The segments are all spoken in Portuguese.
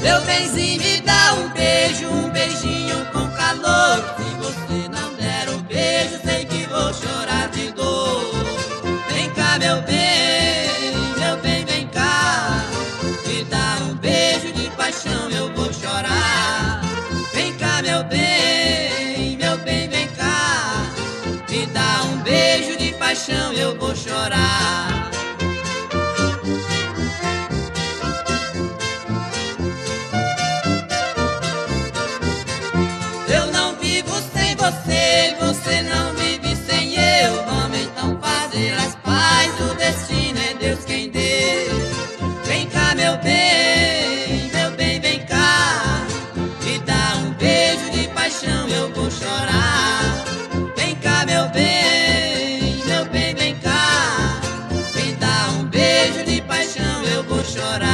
Meu benzinho, me dá um beijo, um beijinho com calor. Se você não der um beijo, sei que vou chorar de dor. Vem cá, meu bem, vem cá. Me dá um beijo de paixão, eu vou chorar. Vem cá, meu bem, vem cá. Me dá um beijo de paixão, eu vou chorar. Você não vive sem eu. Vamos então fazer as pazes, o destino é Deus quem deu. Vem cá, meu bem, vem cá. Me dá um beijo de paixão, eu vou chorar. Vem cá, meu bem, vem cá. Me dá um beijo de paixão, eu vou chorar.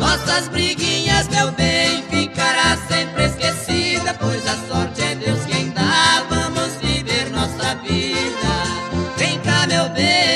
Nossas briguinhas, meu bem, ficará sempre esquecida, pois a sorte é Deus quem dá, vamos viver nossa vida. Vem cá, meu bem.